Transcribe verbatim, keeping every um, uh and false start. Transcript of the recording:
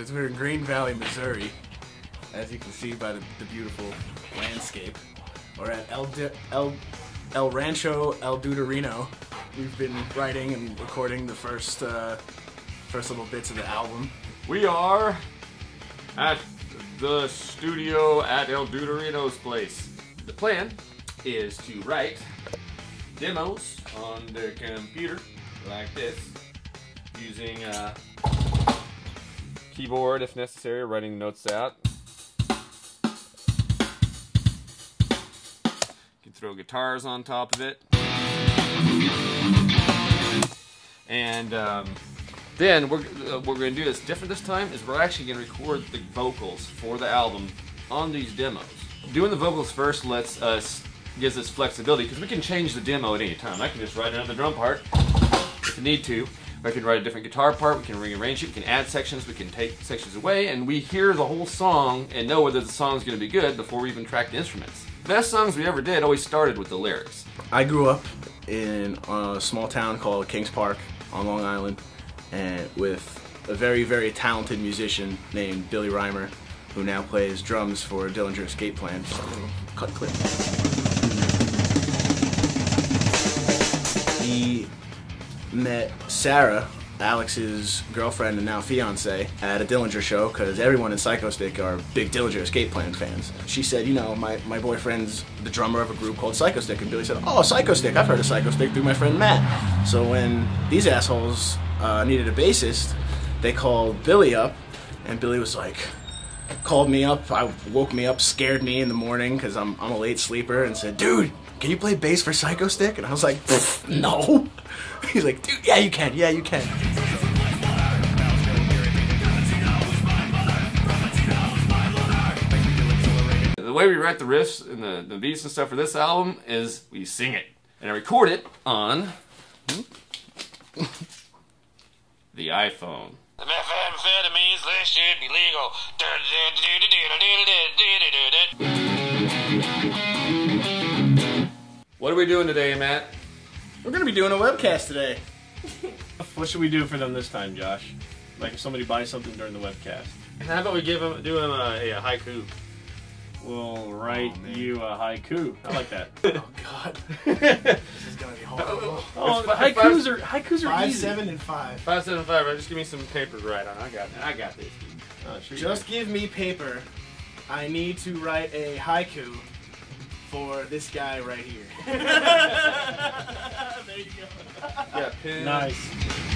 Because we're in Green Valley, Missouri, as you can see by the, the beautiful landscape. We're at El, De El, El Rancho El Duderino. We've been writing and recording the first uh, first little bits of the album. We are at the studio at El Duderino's place. The plan is to write demos on the computer like this, using a keyboard if necessary, writing notes out. You can throw guitars on top of it. And um, then we're, uh, what we're going to do that's different this time is we're actually going to record the vocals for the album on these demos. Doing the vocals first lets us, gives us flexibility, because we can change the demo at any time. I can just write another drum part if I need to. I can write a different guitar part, we can rearrange it, we can add sections, we can take sections away, and we hear the whole song and know whether the song's going to be good before we even track the instruments. The best songs we ever did always started with the lyrics. I grew up in a small town called Kings Park on Long Island, and with a very, very talented musician named Billy Reimer, who now plays drums for Dillinger Escape Plan. So, cut clip. He met Sarah, Alex's girlfriend and now fiance, at a Dillinger show, because everyone in Psychostick are big Dillinger Escape Plan fans. She said, you know, my, my boyfriend's the drummer of a group called Psychostick, and Billy said, oh, Psychostick, I've heard of Psychostick through my friend Matt. So when these assholes uh, needed a bassist, they called Billy up, and Billy was like, called me up, I woke me up, scared me in the morning, because I'm, I'm a late sleeper, and said, dude, can you play bass for Psychostick? And I was like, no. He's like, dude, yeah, you can, yeah, you can. The way we write the riffs and the, the beats and stuff for this album is we sing it. And I record it on the iPhone. Methamphetamines, this should be legal. What are we doing today, Matt? We're going to be doing a webcast today. What should we do for them this time, Josh? Like if somebody buys something during the webcast. How about we give them, do them a, a haiku? We'll write oh, you a haiku. I like that. Oh, God. This is going to be horrible. Oh, five, haikus are, haikus are five, easy. Five, seven, and five. Five, seven, five. Just give me some paper to write on. I got I got this. Oh, sure. Just give me paper. I need to write a haiku for this guy right here. There you go. Yeah, pin. Nice.